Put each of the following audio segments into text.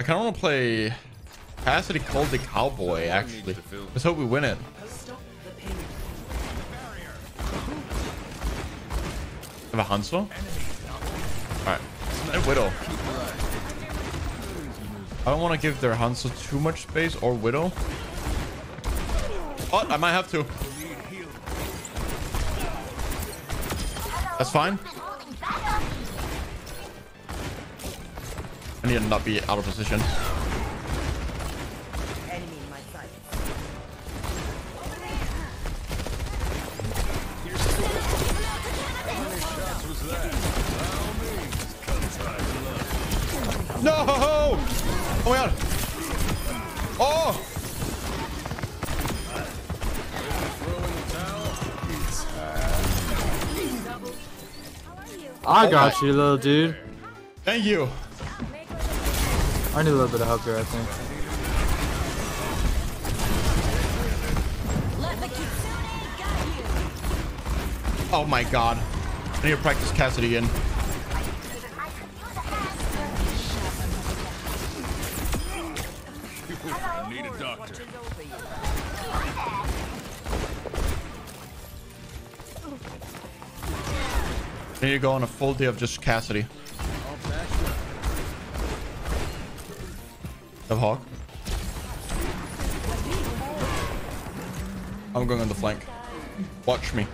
I kind of want to play Cassidy called the Cowboy, actually. Let's hope we win it. I have a Hanzo? All right. It's a Widow. I don't want to give their Hanzo too much space or Widow. Oh, I might have to. That's fine. I need to not be out of position. No! Oh my god! Oh! I got you, little dude. Thank you. I need a little bit of help here, I think. Oh my god. I need to practice Cassidy in. I need to go on a full day of just Cassidy. Of Hawk. I'm going on the flank. Watch me.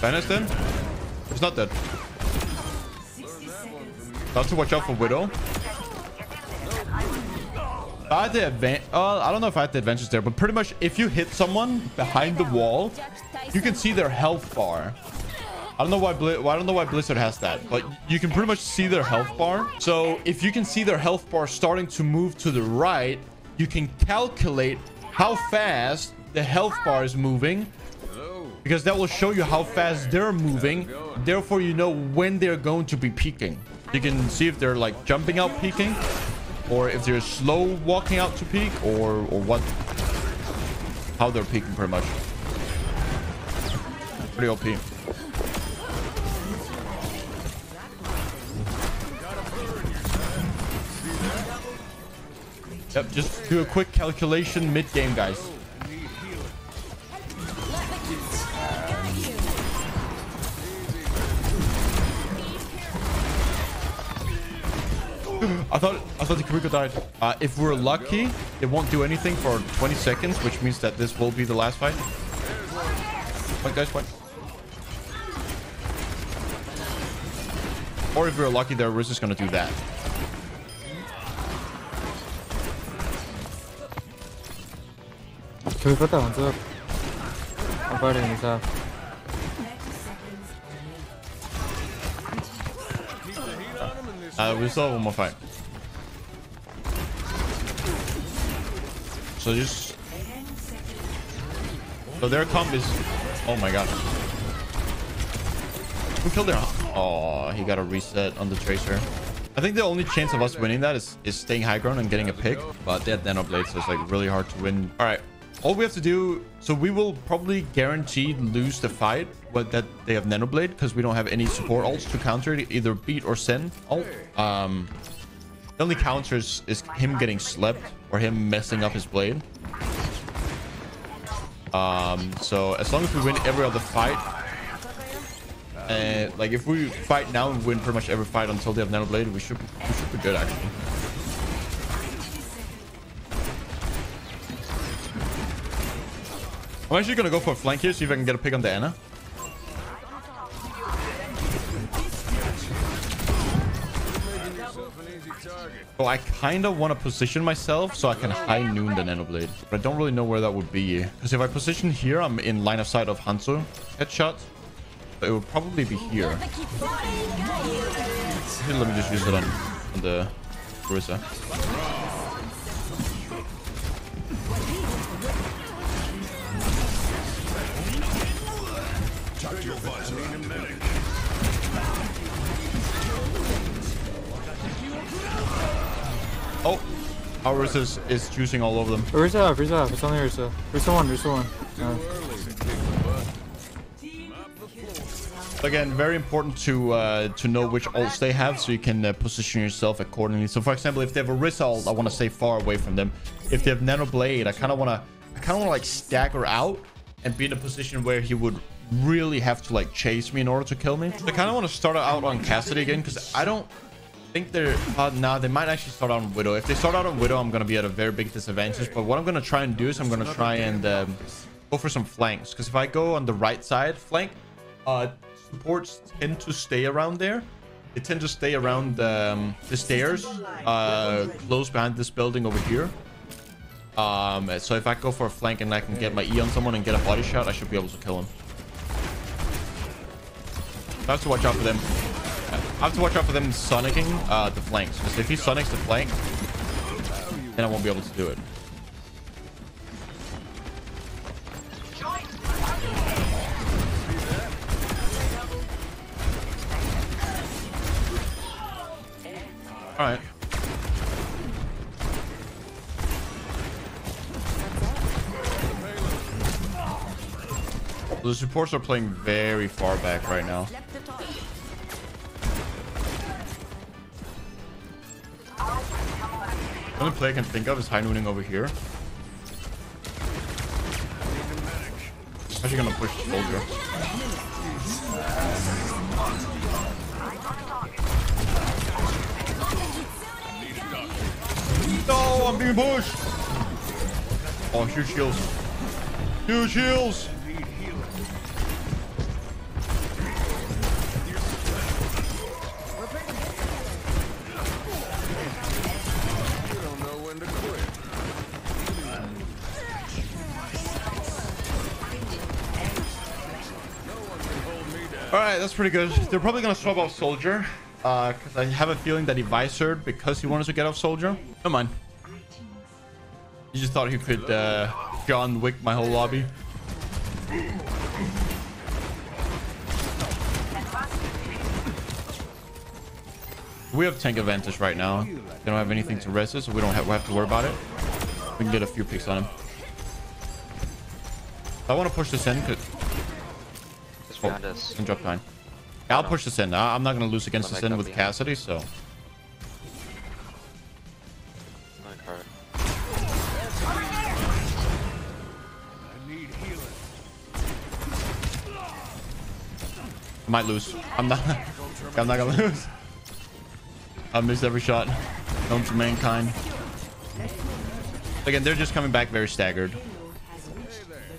Vanish then? He's not dead. Got to watch out for Widow. I had the advantage. I don't know if I had the advantage there, but pretty much if you hit someone behind the wall, you can see their health bar. I don't know why Blizzard has that, but you can pretty much see their health bar. So if you can see their health bar starting to move to the right, you can calculate how fast the health bar is moving, because that will show you how fast they're moving. Therefore, you know when they're going to be peaking. You can see if they're like jumping out peaking, or if they're slow walking out to peak, or what, how they're peaking pretty much. Pretty OP. Yep, just do a quick calculation mid-game, guys. I thought the Kiriko died. If we're lucky, it won't do anything for 20 seconds, which means that this will be the last fight. Wait, guys, wait. Or if we're lucky, their Orisa is gonna do that. Can we put that one up? I'm fighting this half. We still have one more fight. So just... So their comp is... Oh my god. Who killed their... Oh, he got a reset on the Tracer. I think the only chance of us winning that is staying high ground and getting a pick. But they had Nanoblade, so it's like really hard to win. Alright. All we have to do, so we will probably guaranteed lose the fight, but that they have Nanoblade because we don't have any support ults to counter it, either beat or send ult. The only counter is him getting slept or him messing up his blade. So as long as we win every other fight, like if we fight now and win pretty much every fight until they have Nanoblade, we should be good actually. I'm actually gonna go for a flank here, see if I can get a pick on the Anna. Oh, I kind of want to position myself so I can high noon the Nanoblade, but I don't really know where that would be. Because if I position here, I'm in line of sight of Hanzo. Headshot. But it would probably be here. Here, let me just use it on the Orisa. Oh, our Orisa is juicing all over them. Orisa up, Orisa up. It's only Orisa. Orisa one, Orisa one. Again, very important to know which ults they have so you can position yourself accordingly. So, for example, if they have Orisa ult, I want to stay far away from them. If they have Nanoblade, I kind of want to like stagger out and be in a position where he would really have to like chase me in order to kill me. So I kind of want to start out on Cassidy again because I don't think they're nah, they might actually start out on Widow. If they start out on Widow, I'm gonna be at a very big disadvantage. But what I'm gonna try and do is I'm gonna try and go for some flanks, because if I go on the right side flank, supports tend to stay around there. They tend to stay around the stairs, close behind this building over here. So if I go for a flank and I can get my E on someone and get a body shot, I should be able to kill him. I have to watch out for them. I have to watch out for them sonicking the flanks, because if he sonics the flank, then I won't be able to do it. All right. The supports are playing very far back right now. The only play I can think of is high nooning over here. I'm actually gonna push the soldier. No, I'm being pushed. Oh, huge heals. Huge heals. Alright, that's pretty good. They're probably going to swap off Soldier. Because I have a feeling that he visored because he wanted to get off Soldier. Come on. He just thought he could John Wick my whole lobby. We have tank advantage right now. They don't have anything to resist, so we have to worry about it. We can get a few picks on him. I want to push this in because... Oh, and drop nine. Yeah, I'll push this in. I'm not going to lose against this in with Cassidy, so. I might lose. I'm not going to lose. I missed every shot. Known to mankind. Again, they're just coming back very staggered.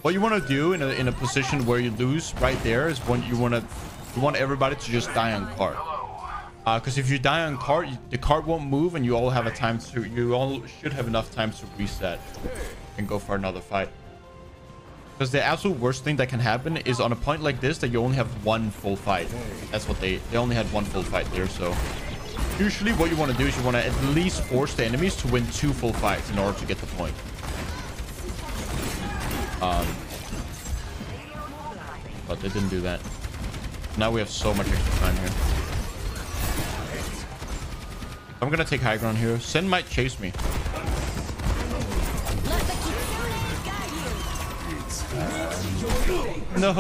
What you want to do in a position where you lose right there is when you want everybody to just die on cart, because if you die on cart, the cart won't move, and you all should have enough time to reset and go for another fight. Because the absolute worst thing that can happen is on a point like this that you only have one full fight. That's what they only had one full fight there. So usually what you want to do is you want to at least force the enemies to win two full fights in order to get the point. But they didn't do that. Now we have so much extra time here. I'm gonna take high ground here. Sen might chase me. No.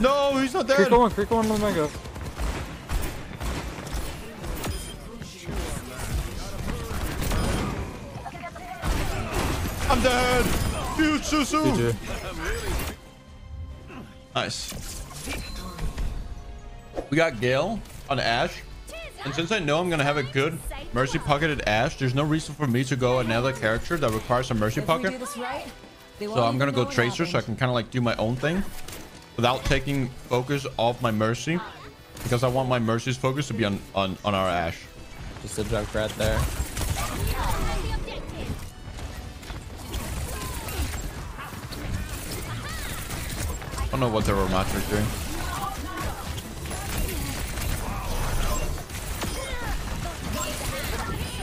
No, he's not dead. Kiriko one, Omega. I'm dead. Huge Susu. Nice. We got Gale on Ash, and since I know I'm gonna have a good Mercy pocketed Ash, there's no reason for me to go another character that requires a Mercy pocket. So I'm gonna go Tracer, so I can kind of like do my own thing without taking focus off my Mercy, because I want my Mercy's focus to be on our Ash. Just a Junkrat there. I don't know what their Ramattra is doing.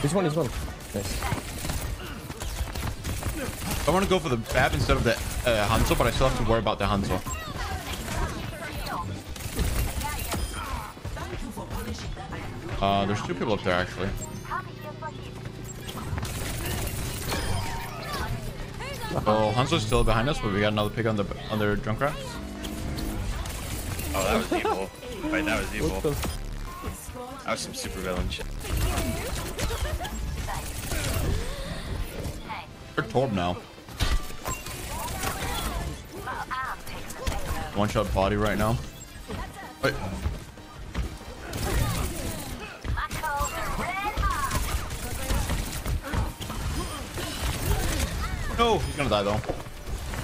He's one. Nice. I want to go for the Bap instead of the Hanzo, but I still have to worry about the Hanzo. There's two people up there actually. Oh, Hanzo's still behind us, but we got another pig on the other Junkrat. Oh, that was evil. Right, that was evil. That was some super villain shit. They're Torb now. One shot body right now. Wait. No, he's gonna die though.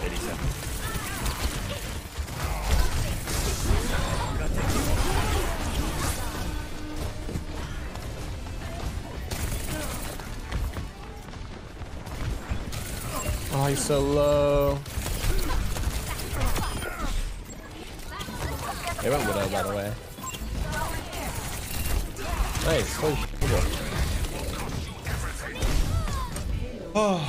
87. Oh, he's so low. They went Widow, by the way. Nice, holy shit. Oh.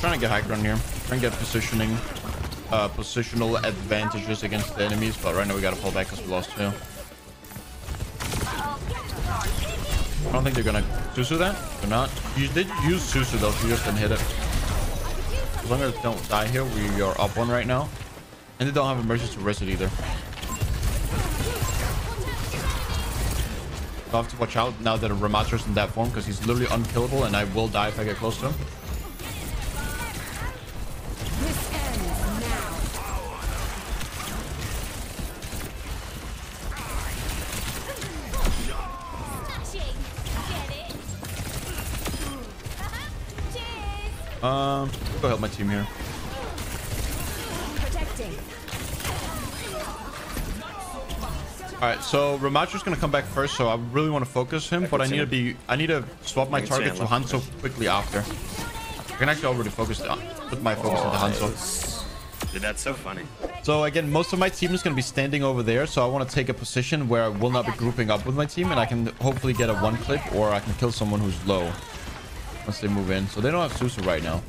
Trying to get high ground here, trying to get positioning, positional advantages against the enemies, but right now we gotta pull back because we lost two. I don't think they're gonna Susu that. They're not. You did use Susu though, so you just didn't hit it. As long as they don't die here, we are up one right now, and they don't have a Mercy to risk it either. I'll have to watch out now that Ramattra's in that form because he's literally unkillable, and I will die if I get close to him. Go help my team here. Alright, so Ramattra's gonna come back first, so I really want to focus him, but I need to swap my target to Hanzo quickly after. I can actually already focus put my focus into Hanzo. Dude, that's so funny. So again, most of my team is gonna be standing over there, so I want to take a position where I will not be grouping up with my team, and I can hopefully get a one clip, or I can kill someone who's low once they move in. So they don't have Susu right now.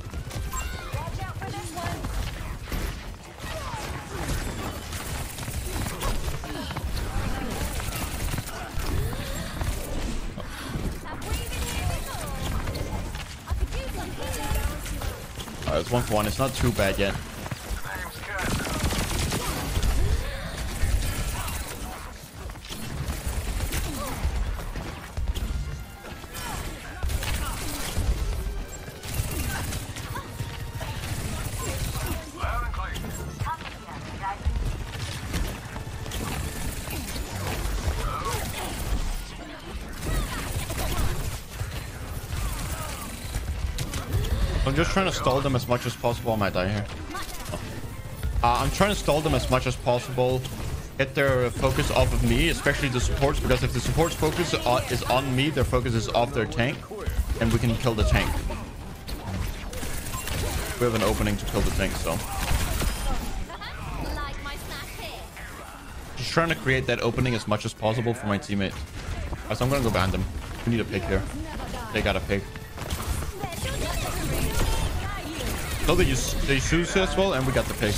Oh. Alright, it's 1-for-1. It's not too bad yet. I'm just trying to stall them as much as possible. I might die here. I'm trying to stall them as much as possible. Get their focus off of me, especially the supports, because if the supports focus is on me, their focus is off their tank, and we can kill the tank. We have an opening to kill the tank, so just trying to create that opening as much as possible for my teammates. Right, so I'm gonna go ban them. We need a pick here. They got a pick. No, they use Susu as well, and we got the pick.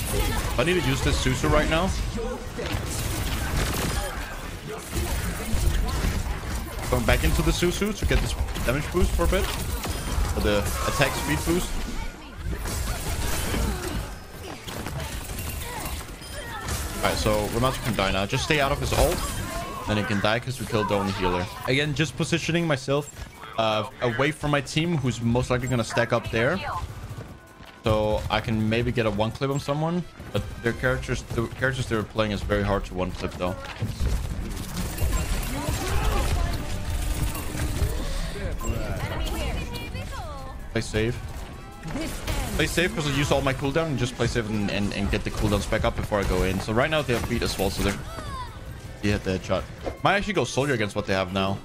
I need to use this Susu right now. Going back into the Susu to get this damage boost for a bit. For the attack speed boost. Alright, so Ramattra can die now. Just stay out of his ult. Then he can die because we killed the only healer. Again, just positioning myself away from my team, who's most likely going to stack up there. So I can maybe get a one clip on someone, but their characters, the characters they were playing is very hard to one clip though. Play safe. Play safe because I use all my cooldown and just play safe and get the cooldowns back up before I go in. So right now they have beat as well, so they hit the headshot. Might actually go Soldier against what they have now.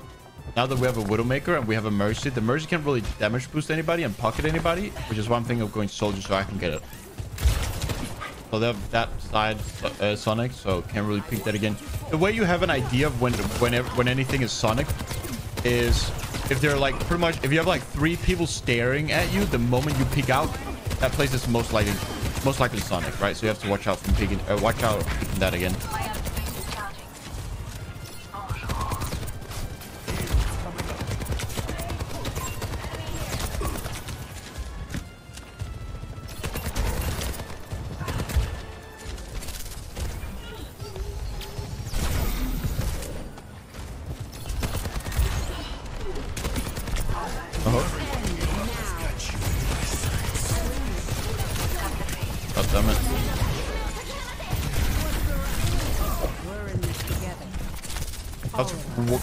Now that we have a Widowmaker and we have a Mercy, the Mercy can't really damage boost anybody and pocket anybody, which is one thing of going Soldier so I can get it. So they have that side Sonic, so can't really pick that again. The way you have an idea of when anything is Sonic is if they're like pretty much, if you have like three people staring at you, the moment you pick out, that place is most likely Sonic, right? So you have to watch out from picking, watch out from that again.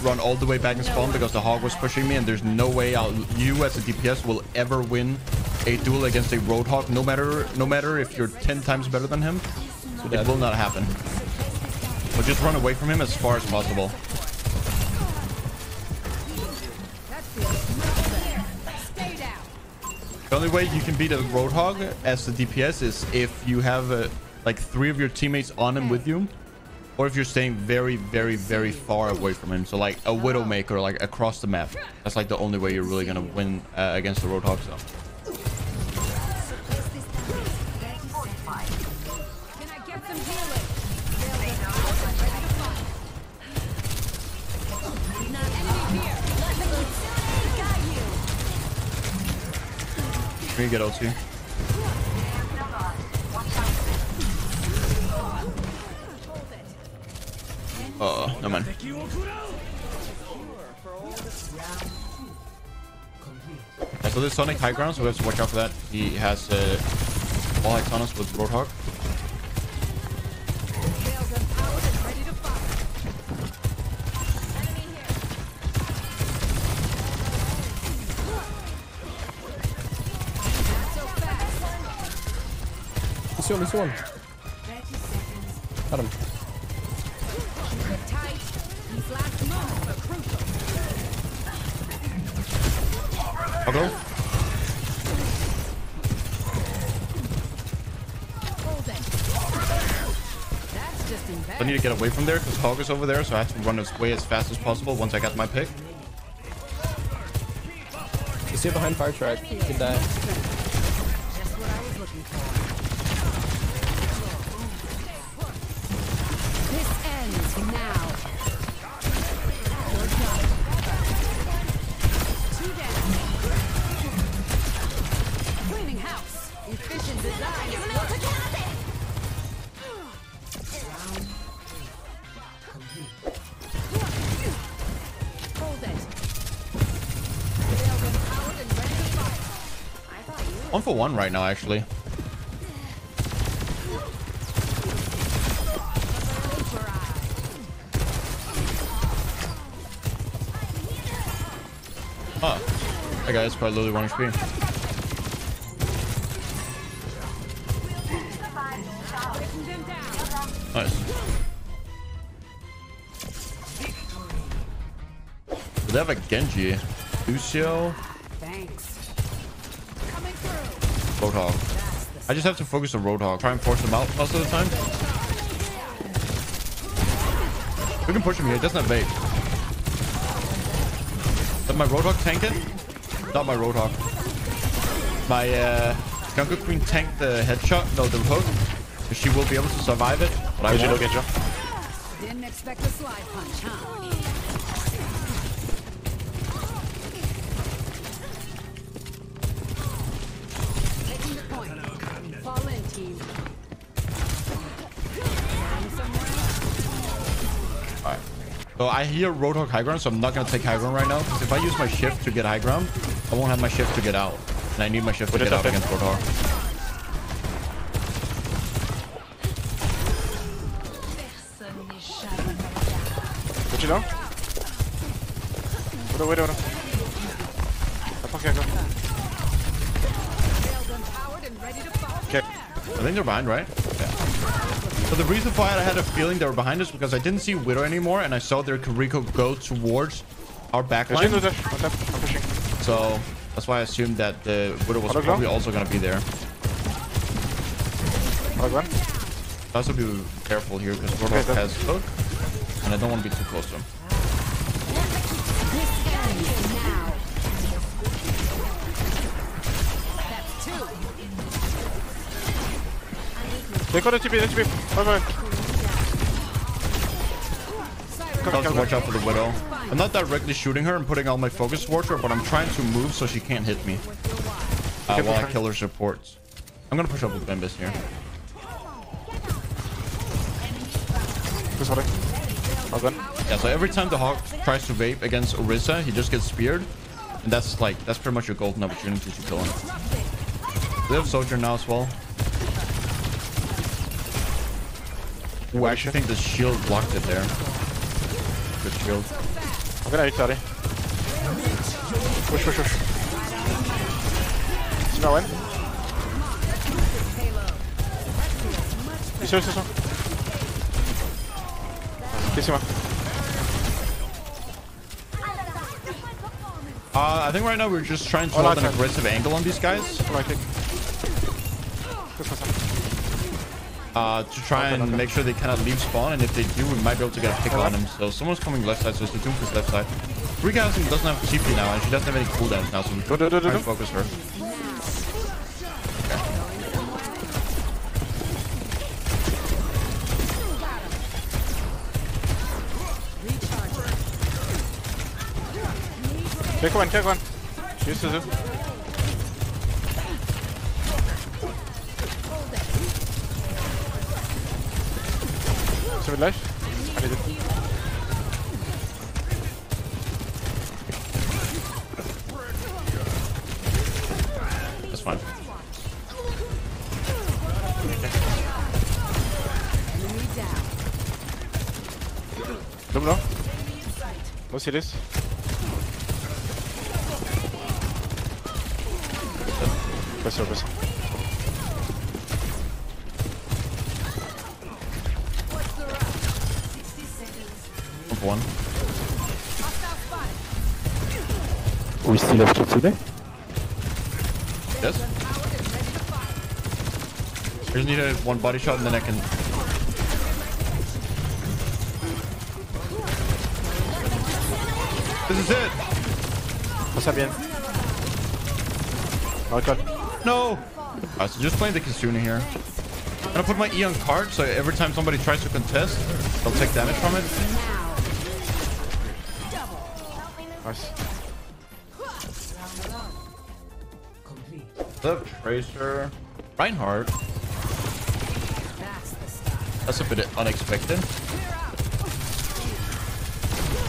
Run all the way back and spawn because the hog was pushing me, and there's no way you as a DPS will ever win a duel against a Roadhog, no matter if you're 10 times better than him. It will not happen. But just run away from him as far as possible. The only way you can beat a Roadhog as the DPS is if you have like three of your teammates on him with you. Or if you're staying very, very, very far away from him. So like a Widowmaker, like across the map. That's like the only way you're really gonna win against the Roadhog. So. Here you get ulti. Oh, no man. Yeah, so this Sonic high ground, so we have to watch out for that. He has all high on us with Roadhog. He's on. Got him. I'll go. I need to get away from there because Hog is over there, so I have to run away as fast as possible once I got my pick. He's here behind fire truck. He can die. This ends now. One for one right now, actually. Oh, that guy is quite literally 1 HP. Nice. They have a Genji, Lucio. Thanks. Roadhog. I just have to focus on Roadhog. Try and force him out most of the time. We can push him here. He doesn't have bait. Did my Roadhog tank it? Not my Roadhog. My Jungle Queen tanked the headshot. No, the hook. She will be able to survive it, but I won't. Didn't expect a slide punch, huh? Taking the point. Fall in, team. All right. So I hear Roadhog high ground, so I'm not gonna take high ground right now. Because if I use my shift to get high ground, I won't have my shift to get out, and I need my shift to get out against Roadhog. Down. Wait. Okay, go. Okay. I think they're behind, right? Yeah. So the reason why I had a feeling they were behind is because I didn't see Widow anymore, and I saw their Kiriko go towards our backline. So that's why I assumed that the Widow was probably also going to be there. Also be careful here because Roadhog has hook, and I don't want to be too close to him. They got a TP, Come, watch out for the Widow. I'm not directly shooting her and putting all my focus towards her, but I'm trying to move so she can't hit me while I kill her supports. I'm gonna push up with Bimbus here. Yeah, so every time the Hawk tries to vape against Orisa, he just gets speared. And that's like, that's pretty much your golden opportunity to kill him. They have Soldier now as well. Ooh, I actually think the shield blocked it there. Good shield. I'm gonna hit Tari. Push, push, push. He's now in. He's here, he's here. I think right now we're just trying to hold an aggressive angle on these guys. To try and make sure they cannot leave spawn, and if they do, we might be able to get a pick on them. So someone's coming left side, so it's the Doom is left side. Rika doesn't have TP now, and she doesn't have any cooldowns now, so we can try and focus her. Take one, take one. She's Susu. So we left. I did it. That's fine. Don't know. Let's see this. Service. One. We still have to today? Yes. I just need one body shot and then I can. This is it! Pasa bien. Oh god. No! Alright, so just playing the Kasuna here. I'm gonna put my E on card, so every time somebody tries to contest, they'll take damage from it. Nice. The Tracer. Reinhardt. That's a bit unexpected.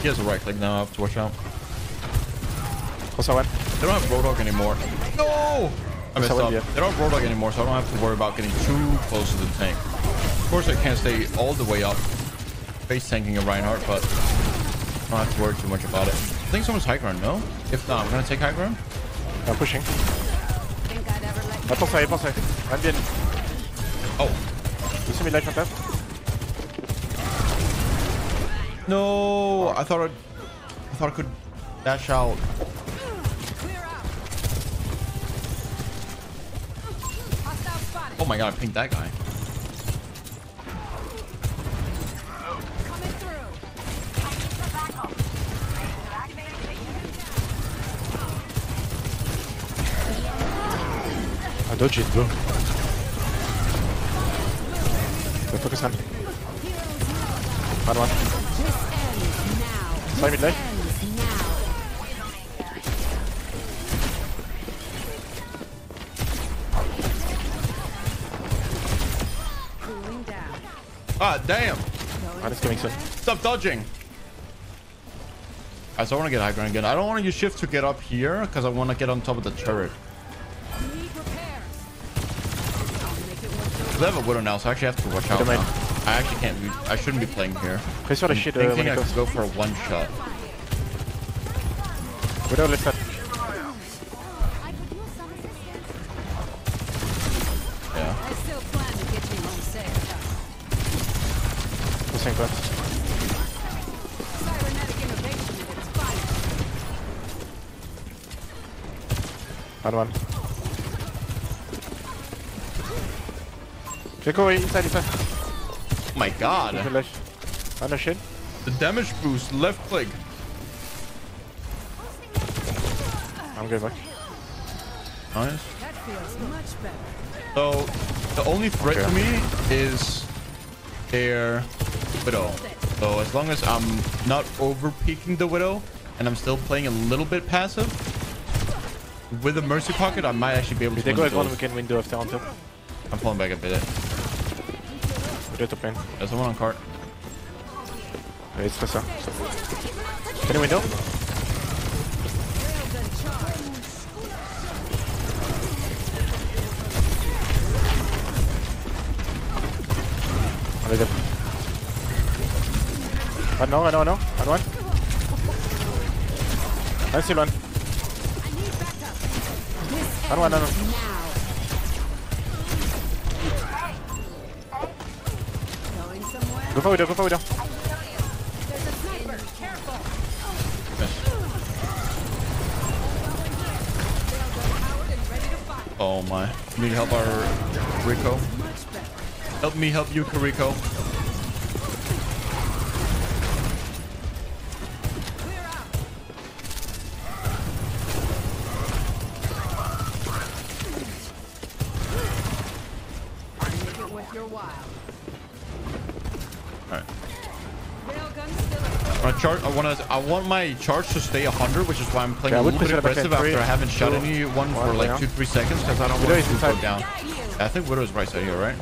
He has a right click now, I have to watch out. They don't have Roadhog anymore. No! I messed up. They don't have Roadhog anymore, so I don't have to worry about getting too close to the tank. Of course, I can't stay all the way up, face tanking a Reinhardt, but I don't have to worry too much about it. I think someone's high ground, no? If not, I'm gonna take high ground. I'm pushing. I'm in. Oh. You see me light on that? No, I thought I could dash out. Oh my god, I pinged that guy. I dodged it, bro. Focus on. Hard one. Side mid lane. Ah, damn! Stop dodging! Alright, so I want to get high ground again. I don't want to use shift to get up here, because I want to get on top of the turret. They have a Widow now, so I actually have to watch out now. I actually can't be, I shouldn't be playing here. I'm thinking I could go for a one shot. Widow left side. One. Kiriko inside. my god. The damage boost, left click. I'm good, back. Nice. So, the only threat to me is their Widow. So, as long as I'm not over peeking the Widow and I'm still playing a little bit passive, with a Mercy Pocket, I might actually be able to. They go at one, we can window after on top. I'm pulling back a bit. Widow to pain. There's someone on cart. Okay, it's Tessa. Can you window? I know. I one. I still one. I know. Go for Widow. There's a sniper. Careful. Oh my. We need help our Rico. Help me help you, Kiriko. Alright. I want my charge to stay 100, which is why I'm playing a little bit aggressive after I haven't shot anyone for like 2-3 seconds, because I don't want to go down. I think Widow's right side here, right?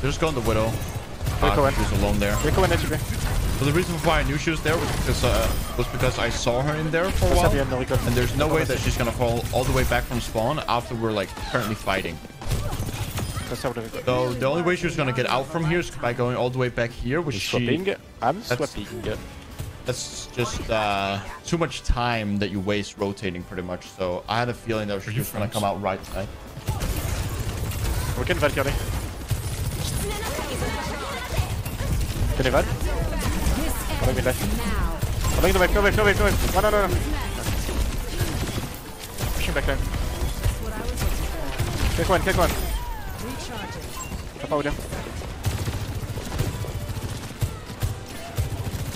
They're just going the Widow. She was alone there. So the reason why I knew she was there was because I saw her in there for a while. And there's no way that she's gonna fall all the way back from spawn after we're like currently fighting. So the only way she was gonna get out from here is by going all the way back here, which she... That's just too much time that you waste rotating pretty much. So I had a feeling that she was gonna come out right side. We can Valkyrie. Can you Val? I'm going to back, no wave. No. Pushing back line. Take one. Tap out here.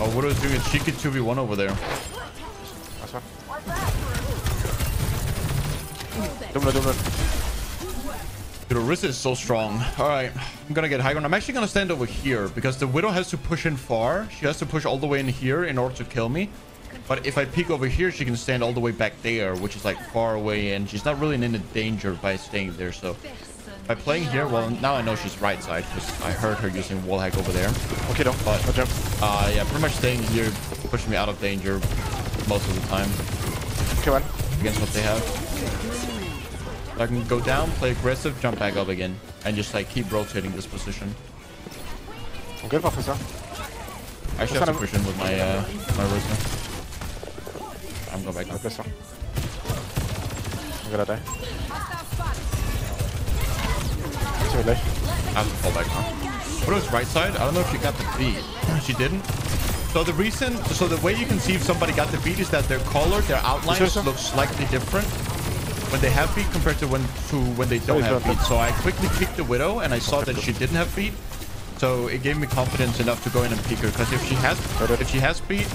Oh, Widow's doing a cheeky 2v1 over there. That's one. Double. Dude, Orisa is so strong. All right, I'm gonna get high ground. I'm actually gonna stand over here because the Widow has to push in far. She has to push all the way in here in order to kill me. But if I peek over here, she can stand all the way back there, which is like far away, and she's not really in any danger by staying there. So by playing here, well, now I know she's right side because I heard her using wallhack over there. Okay, don't. But yeah, pretty much staying here pushes me out of danger most of the time. Okay, one against what they have. I can go down, play aggressive, jump back up again, and just like keep rotating this position. I'm good for this, huh? I should have to push in with my Orisa. I'm going back up. I'm gonna die. I have to fall back now. But it was right side. I don't know if she got the beat. She didn't. So the reason, so the way you can see if somebody got the beat is that their color, their outlines look slightly different when they have beat compared to when they don't have beat. So I quickly peeked the Widow and I saw that she didn't have beat, so it gave me confidence enough to go in and peek her, because if she has beat,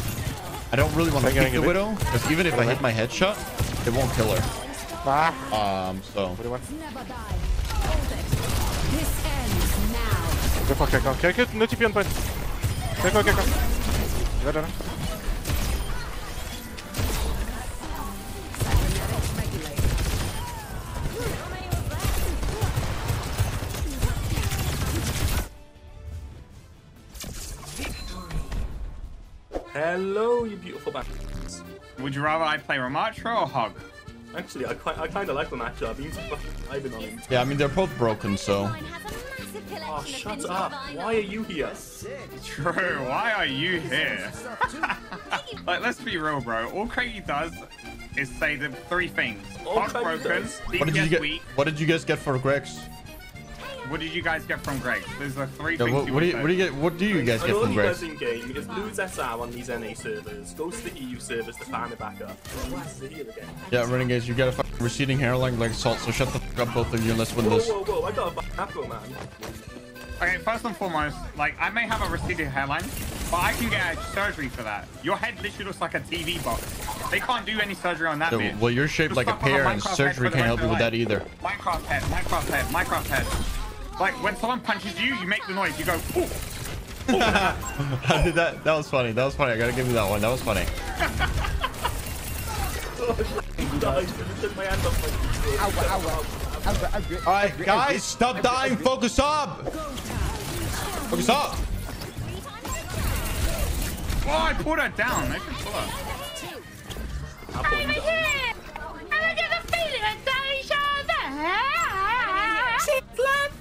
I don't really want to peek the Widow, because even if I hit my headshot, it won't kill her. So hello, you beautiful bastards. Would you rather I play Ramattra or Hog? Actually, I kind of like Ramattra. I've been vibing on him. Yeah, I mean, they're both broken, so... Oh, shut up. Why are you here? True, why are you here? Like, let's be real, bro. All Craig does is say the three things. Hog broken, DPS weak. What did you guys get for Greg's? What did you guys get from Greg? There's like three things. What do you guys get from Greg? All you guys in game is lose SR on these NA servers, go to the EU servers to find it back up. Yeah, Renegades, you got a fucking receding hairline like Salt, so shut the fuck up, both of you, and let's win this. Whoa, I got a fucking apple, man. Okay, first and foremost, like, I may have a receding hairline, but I can get surgery for that. Your head literally looks like a TV box. They can't do any surgery on that bit. Well, you're shaped like a pear, and surgery can't help you with that either. Minecraft head. Like, when someone punches you, you make the noise. You go, ooh. That was funny. I gotta give you that one. That was funny. All right, guys, stop dying. Focus up. Focus up. Oh, I pulled her down. I can pull her. I'm over here. I get a feeling I die each other. Six left.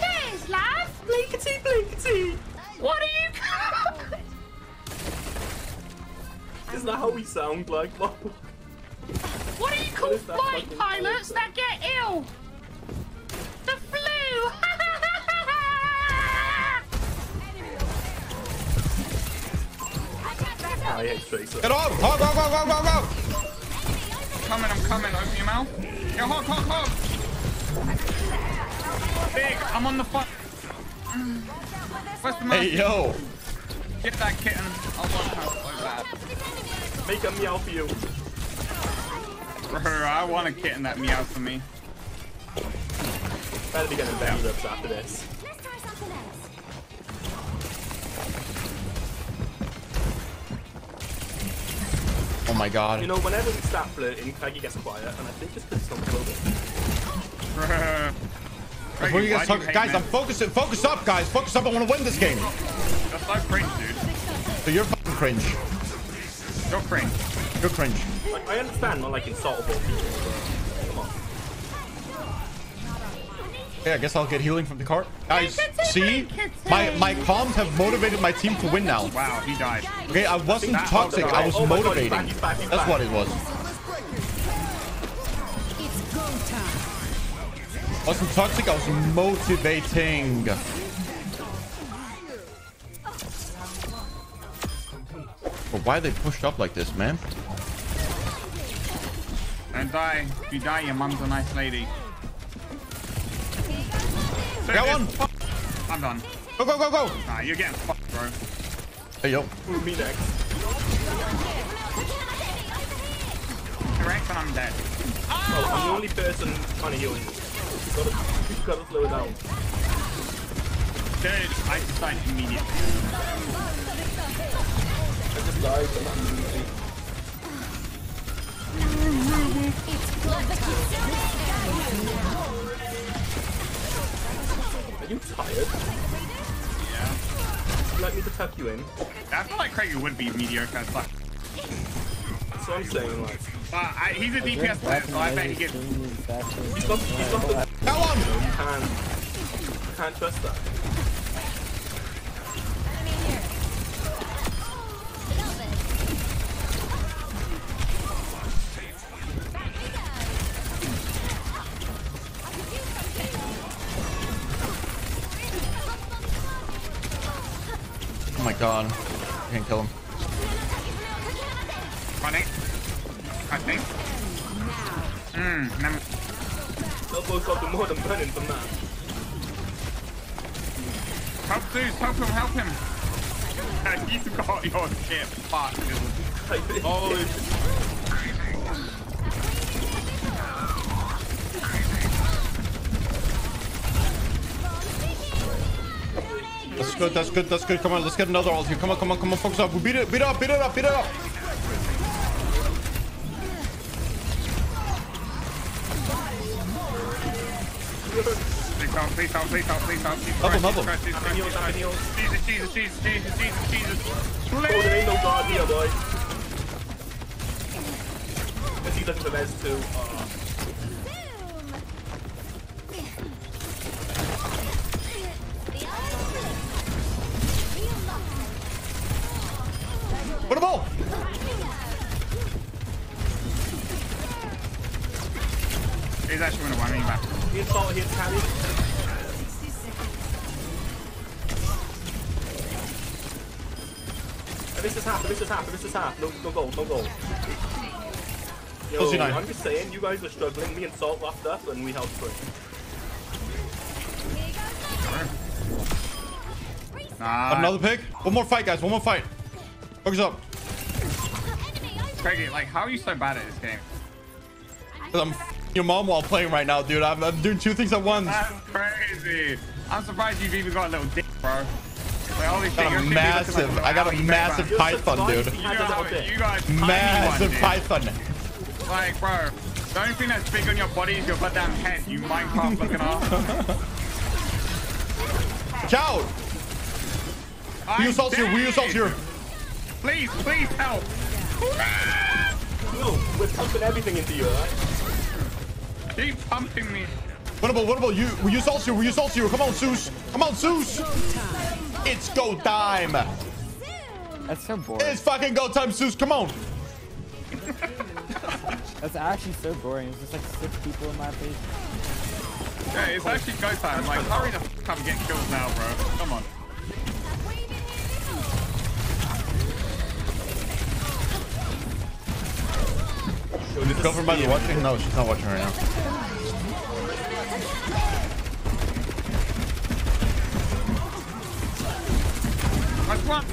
There's left. Blinkety. What are you? Isn't that how we sound like? What do you call flight pilots that get ill? The flu! Get on! Hog! I'm coming. Open your mouth. Yo, hog! Big, I'm on the fuck. Where's the mouth? Hey, yo! Get that kitten. I'll watch out so bad. Make a meow for you. Bro, I want a kitten that meows for me. Better be getting bound ups after this. Let's try something else. Oh my god. You know, whenever we start flirting, Craigie gets quiet, and I think it's because something over. Guys, I'm focusing. Focus up, guys. Focus up. I want to win this game. That's not cringe, dude. So you're fucking cringe. You're cringe. You're cringe. Like, I understand not like insultable people, but come on. Yeah, I guess I'll get healing from the cart. Guys, see? My comms have motivated my team to win now. Wow, he died. Okay, I wasn't toxic, I was motivating. God, he's back. That's what it was. It's go time. Wasn't toxic, I was motivating. But why are they pushed up like this, man? Don't die. If you die, your mum's a nice lady. So got one! I'm done. Go! Nah, you're getting fucked, bro. Hey, yo. Ooh, me next. Correct, and I'm dead. Oh, I'm the only person trying to heal you. You've got to slow down. Dude, I decide immediately. I just died, but not immediately. Are you tired? Yeah. Let me to tuck you in. I feel like Craig would be mediocre as fuck. That's what I'm saying, like. He's a DPS player, so I bet he gets. He's got the. That one! You can't trust that. Oh my god, I can't kill him. Running, I think. Help Zeus, help him. He's got your shit, fuck. That's good. Come on, let's get another ult here. Come on. Focus up. We beat it up. Please help. Help him. Jesus. Oh, there ain't no guard here, boy. Because he looks the best, too. What a ball! He's actually going to win me back. He's Salt, he's Cassidy. I missed his half. No goal. Yo, I'm just saying, you guys were struggling. Me and Salt wrapped up and we helped push. Nah. Another pick. One more fight, guys. One more fight. Focus up. Craigie, like, how are you so bad at this game? Because I'm f***ing your mom while playing right now, dude. I'm doing two things at once. That's crazy. I'm surprised you've even got a little dick, bro. Like, I got a massive python, dude. Massive python. Like, bro, the only thing that's big on your body is your goddamn head, you Minecraft looking ass. Chow! We assault here. Please help. No, we're pumping everything into you, alright? Keep pumping me. Winnable, we assault you. Come on, Zeus. It's go time. That's so boring. It's fucking go time, Zeus. Come on. That's actually so boring. It's just like 6 people in my face. Yeah, it's actually go time. Like, hurry the f up and get killed now, bro. Come on. Is the girlfriend by the watching? No, she's not watching right now. Go, Sim!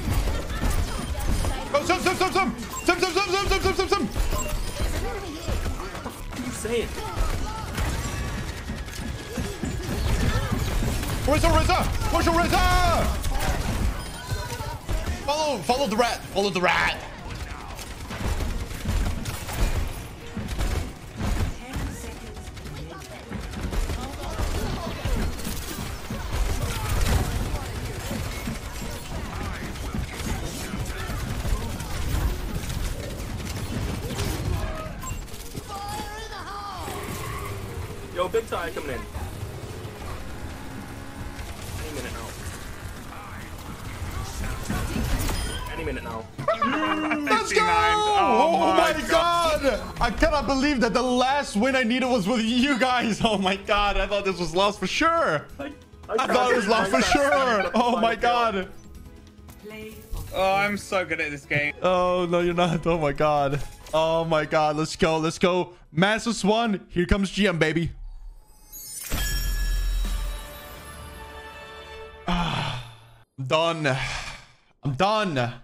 What are you saying? Orisa! Follow the rat! Yo, big tire coming in. Any minute now. Let's go! Oh my god! I cannot believe that the last win I needed was with you guys. Oh my god, I thought this was lost for sure. Oh my god. Oh, I'm so good at this game. Oh, no, you're not. Oh my god. Oh my god. Let's go. Massive Swan. Here comes GM, baby. I'm done.